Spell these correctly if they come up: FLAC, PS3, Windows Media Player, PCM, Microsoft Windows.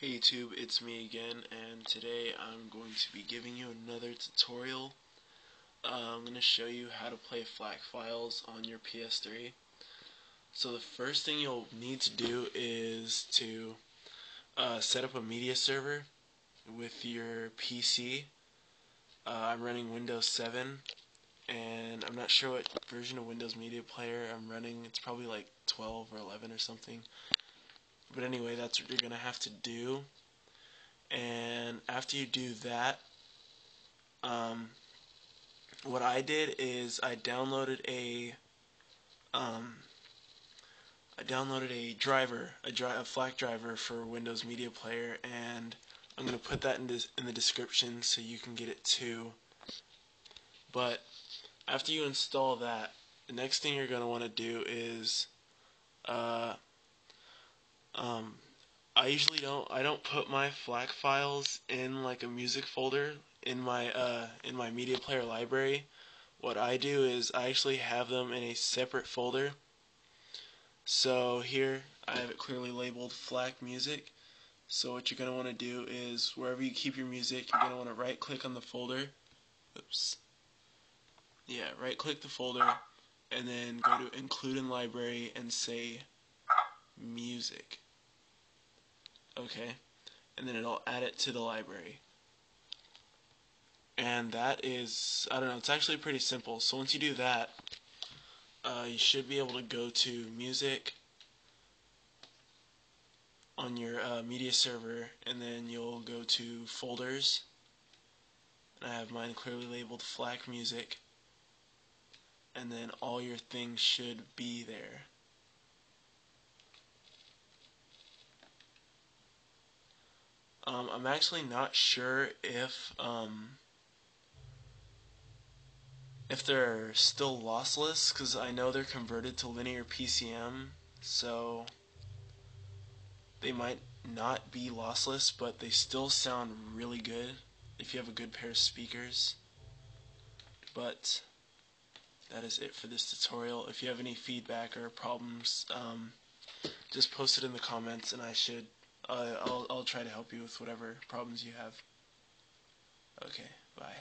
Hey YouTube, it's me again, and today I'm going to be giving you another tutorial. I'm going to show you how to play FLAC files on your PS3. So the first thing you'll need to do is to set up a media server with your PC. I'm running Windows 7, and I'm not sure what version of Windows Media Player I'm running. It's probably like 12 or 11 or something. But anyway, that's what you're going to have to do. And after you do that, what I did is I downloaded a FLAC driver for Windows Media Player, and I'm going to put that in the description so you can get it too. But after you install that, the next thing you're going to want to do is I usually don't put my FLAC files in like a music folder in my media player library. What I do is I actually have them in a separate folder. So here I have it clearly labeled FLAC music. So what you're going to want to do is wherever you keep your music, you're going to want to right click on the folder. Oops. Yeah, right click the folder and then go to include in library and say music. Okay, and then it'll add it to the library. And that is, I don't know, it's actually pretty simple. So once you do that, you should be able to go to music on your media server, and then you'll go to folders. And I have mine clearly labeled FLAC music. And then all your things should be there. I'm actually not sure if they're still lossless, because I know they're converted to linear PCM, so they might not be lossless, but they still sound really good if you have a good pair of speakers. But that is it for this tutorial. If you have any feedback or problems, just post it in the comments, and I should I'll try to help you with whatever problems you have. Okay, bye.